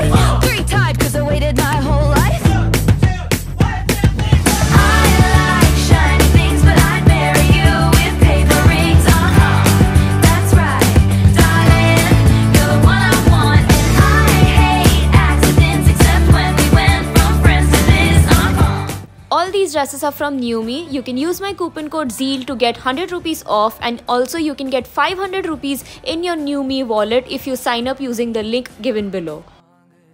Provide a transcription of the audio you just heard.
right? Three type, cause I waited my whole life. All these dresses are from New Me. You can use my coupon code ZEAL to get 100 rupees off, and also you can get 500 rupees in your New Me wallet if you sign up using the link given below.